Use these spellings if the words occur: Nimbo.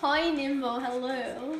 Hi Nimbo, hello.